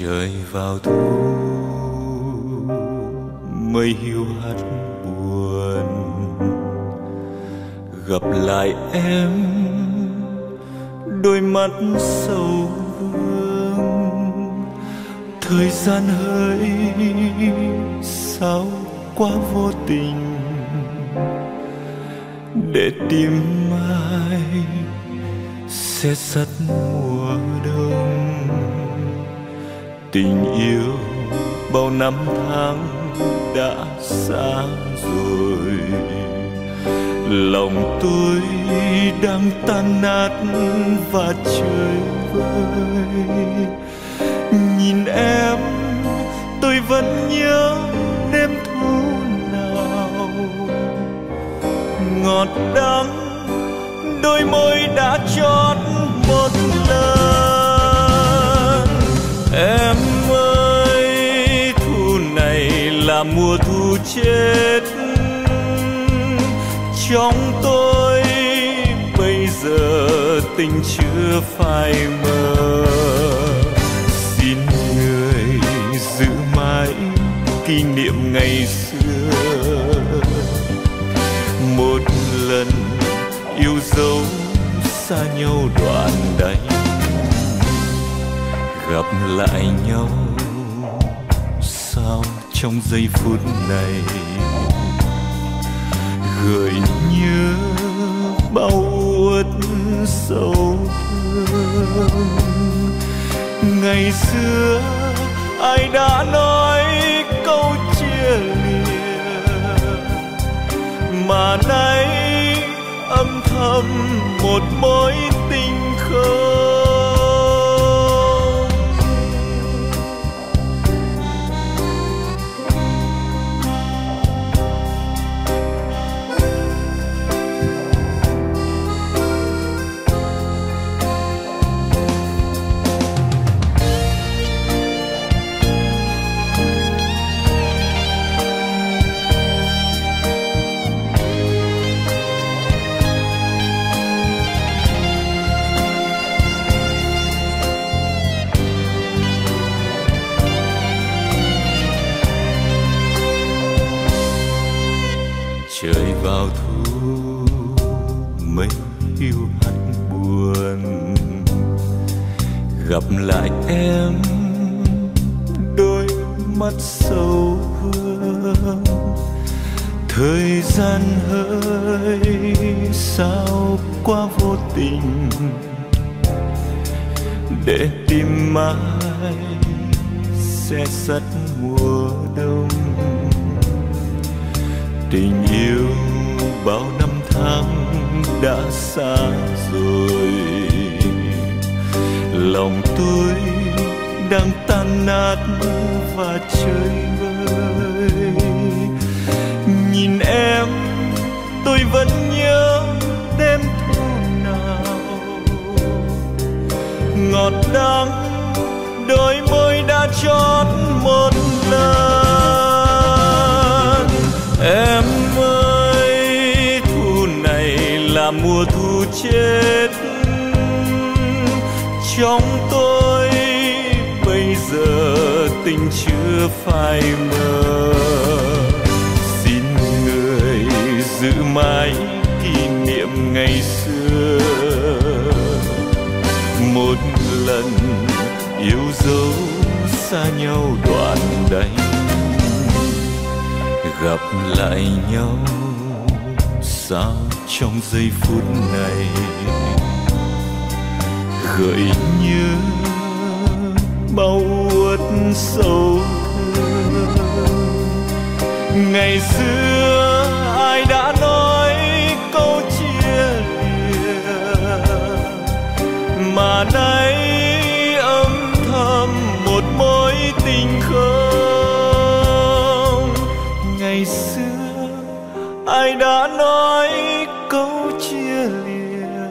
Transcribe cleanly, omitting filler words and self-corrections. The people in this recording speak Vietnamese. Trời vào thu mây hiu hắt buồn, gặp lại em đôi mắt sầu vương. Thời gian hỡi sao quá vô tình, để tìm mai sẽ sắt mùa đông. Tình yêu bao năm tháng đã xa rồi, lòng tôi đang tan nát và trời vơi. Nhìn em tôi vẫn nhớ đêm thu nào ngọt đắng, đôi môi đã chót một lời. Em ơi, thu này là mùa thu chết trong tôi, bây giờ tình chưa phai mờ. Xin người giữ mãi kỷ niệm ngày xưa, một lần yêu dấu xa nhau đoạn đành, gặp lại nhau sao trong giây phút này. Gợi nhớ bao uất sầu thương, ngày xưa ai đã nói câu chia lìa, mà nay âm thầm một mối tình khơi. Trời vào thu mây hiu hắt buồn, gặp lại em đôi mắt sầu hương. Thời gian hỡi sao quá vô tình, để tìm mãi sẽ sắt mùa đông. Tình yêu bao năm tháng đã xa rồi, lòng tôi đang tan nát và chơi vơi. Nhìn em tôi vẫn nhớ đêm thu nào ngọt đắng, đôi môi đã chót một lần. Em ơi, thu này là mùa thu chết trong tôi, bây giờ tình chưa phai mờ. Xin người giữ mãi kỷ niệm ngày xưa, một lần yêu dấu xa nhau đoạn đành, gặp lại nhau sao trong giây phút này. Gợi nhớ bao uất sầu thương. Ngày xưa ai đã nói câu chia lìa, mà nay âm thầm một mối tình không. Ngày xưa ai đã nói câu chia lìa,